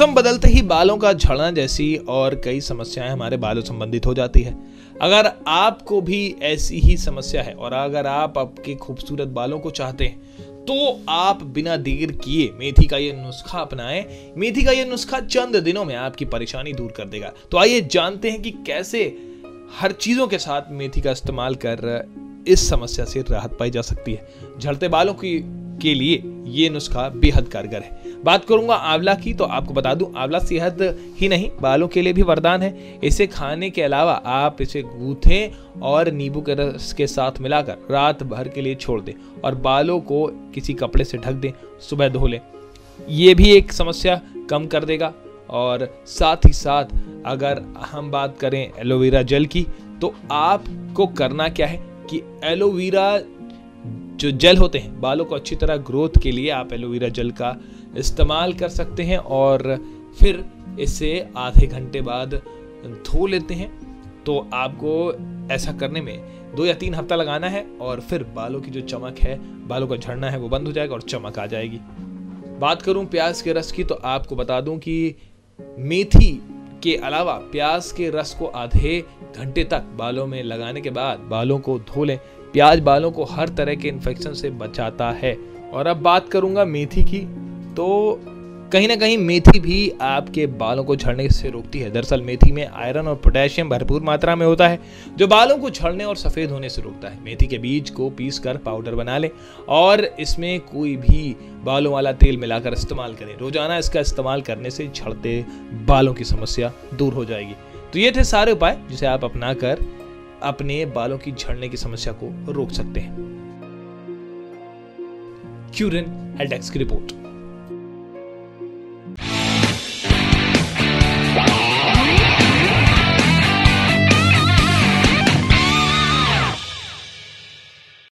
मौसम बदलते ही बालों का झड़ना जैसी और कई समस्याएं हमारे बालों संबंधित हो जाती है। अगर आपको भी ऐसी ही समस्या है और अगर आप आपके खूबसूरत बालों को चाहते हैं तो आप बिना देर किए मेथी का ये नुस्खा अपनाएं। मेथी का ये नुस्खा चंद दिनों में आपकी परेशानी दूर कर देगा। तो आइए जानते हैं कि कैसे हर चीज़ों के साथ मेथी का इस्तेमाल कर इस समस्या से राहत पाई जा सकती है। झड़ते बालों की के लिए ये नुस्खा बेहद कारगर है। बात करूंगा आंवला की, तो आपको बता दूं आंवला सेहत ही नहीं बालों के लिए भी वरदान है। इसे खाने के अलावा आप इसे गूंथें और नींबू के रस के साथ मिलाकर रात भर के लिए छोड़ दें और बालों को किसी कपड़े से ढक दें, सुबह धो लें। ये भी एक समस्या कम कर देगा। और साथ ही साथ अगर हम बात करें एलोवेरा जेल की, तो आपको करना क्या है कि एलोवेरा जो जेल होते हैं बालों को अच्छी तरह ग्रोथ के लिए आप एलोवेरा जेल का इस्तेमाल कर सकते हैं और फिर इसे आधे घंटे बाद धो लेते हैं। तो आपको ऐसा करने में 2 या 3 हफ्ता लगाना है और फिर बालों की जो चमक है, बालों का झड़ना है वो बंद हो जाएगा और चमक आ जाएगी। बात करूं प्याज के रस की, तो आपको बता दूं कि मेथी के अलावा प्याज के रस को आधे घंटे तक बालों में लगाने के बाद बालों को धो लें। प्याज बालों को हर तरह के इन्फेक्शन से बचाता है। और अब बात करूंगा मेथी की, तो कहीं ना कहीं मेथी भी आपके बालों को झड़ने से रोकती है। दरअसल मेथी में आयरन और पोटेशियम भरपूर मात्रा में होता है जो बालों को झड़ने और सफ़ेद होने से रोकता है। मेथी के बीज को पीसकर पाउडर बना लें और इसमें कोई भी बालों वाला तेल मिलाकर इस्तेमाल करें। रोजाना इसका इस्तेमाल करने से झड़ते बालों की समस्या दूर हो जाएगी। तो ये थे सारे उपाय जिसे आप अपना कर अपने बालों की झड़ने की समस्या को रोक सकते हैं। क्यूरेन हेल्थ की रिपोर्ट।